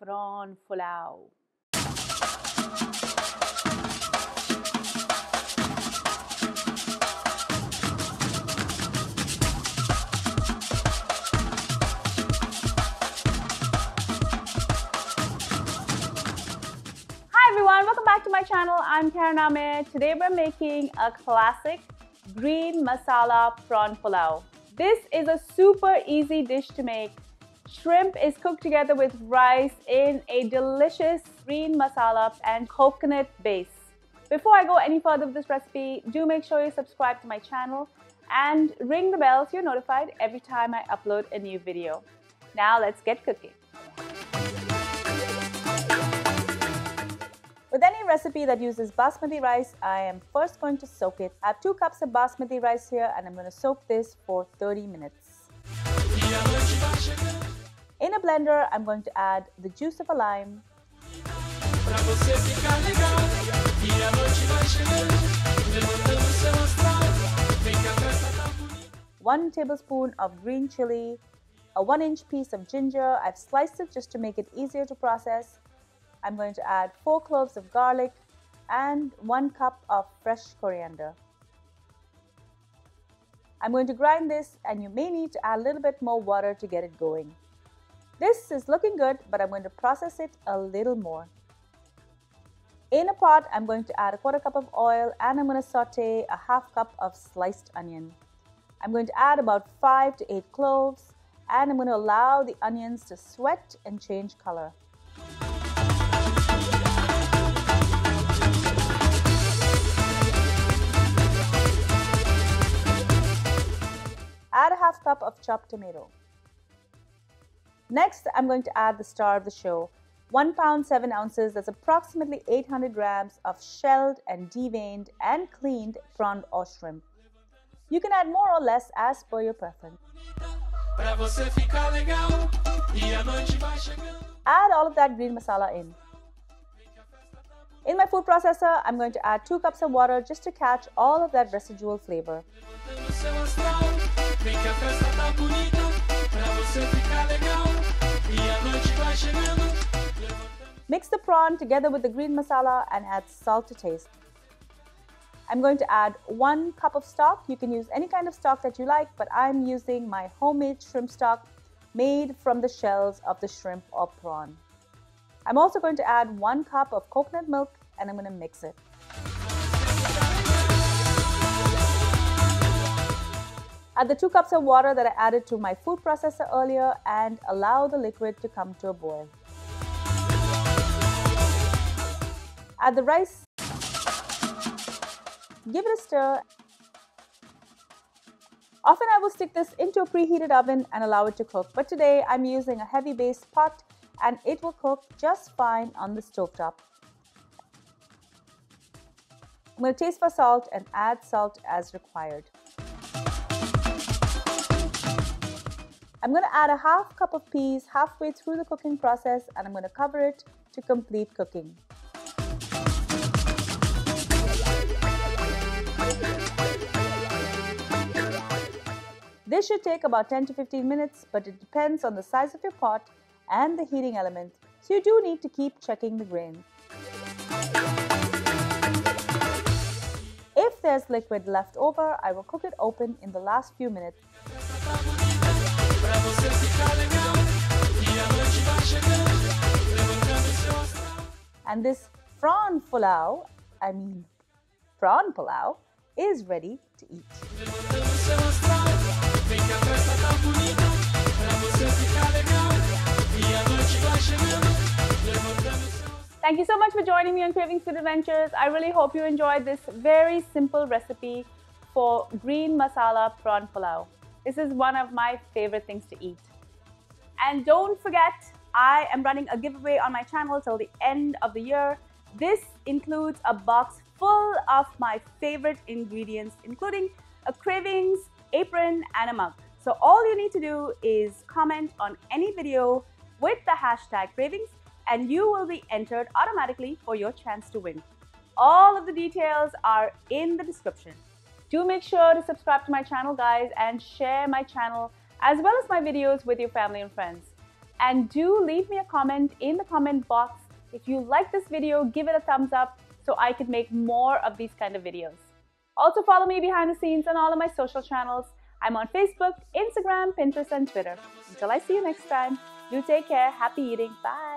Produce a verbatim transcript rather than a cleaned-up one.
saffron pulao. Welcome back to my channel. I'm Karen Ahmed. Today we're making a classic green masala prawn pulao. This is a super easy dish to make. Shrimp is cooked together with rice in a delicious green masala and coconut base. Before I go any further with this recipe, do make sure you subscribe to my channel and ring the bell so you're notified every time I upload a new video. Now let's get cooking. With any recipe that uses basmati rice, I am first going to soak it. I have two cups of basmati rice here and I'm going to soak this for thirty minutes. In a blender, I'm going to add the juice of a lime, one tablespoon of green chili, a one inch piece of ginger. I've sliced it just to make it easier to process. I'm going to add four cloves of garlic and one cup of fresh coriander. I'm going to grind this, and you may need to add a little bit more water to get it going. This is looking good, but I'm going to process it a little more. In a pot, I'm going to add a quarter cup of oil and I'm going to saute a half cup of sliced onion. I'm going to add about five to eight cloves and I'm going to allow the onions to sweat and change color. Add a half cup of chopped tomato. Next, I'm going to add the star of the show. One pound, seven ounces, that's approximately eight hundred grams of shelled and deveined and cleaned prawn or shrimp. You can add more or less as per your preference. Add all of that green masala in. In my food processor, I'm going to add two cups of water just to catch all of that residual flavor. Mix the prawn together with the green masala and add salt to taste. I'm going to add one cup of stock. You can use any kind of stock that you like, but I'm using my homemade shrimp stock made from the shells of the shrimp or prawn. I'm also going to add one cup of coconut milk and I'm going to mix it. Add the two cups of water that I added to my food processor earlier and allow the liquid to come to a boil. Add the rice, give it a stir. Often I will stick this into a preheated oven and allow it to cook, but today I'm using a heavy based pot and it will cook just fine on the stovetop. I'm going to taste for salt and add salt as required. I'm going to add a half cup of peas halfway through the cooking process and I'm going to cover it to complete cooking. This should take about ten to fifteen minutes, but it depends on the size of your pot and the heating element, so you do need to keep checking the grain. If there's liquid left over, I will cook it open in the last few minutes. And this prawn pulao, I mean prawn pulao, is ready to eat. Thank you so much for joining me on Kravings Food Adventures. I really hope you enjoyed this very simple recipe for green masala prawn pulao. This is one of my favorite things to eat. And don't forget, I am running a giveaway on my channel till the end of the year. This includes a box full of my favorite ingredients, including a Kravings apron and a mug. So all you need to do is comment on any video with the hashtag Kravings and you will be entered automatically for your chance to win. All of the details are in the description. Do make sure to subscribe to my channel, guys, and share my channel as well as my videos with your family and friends. And do leave me a comment in the comment box. If you like this video, give it a thumbs up so I can make more of these kind of videos. Also follow me behind the scenes on all of my social channels. I'm on Facebook, Instagram, Pinterest, and Twitter. Until I see you next time, do take care, happy eating, bye!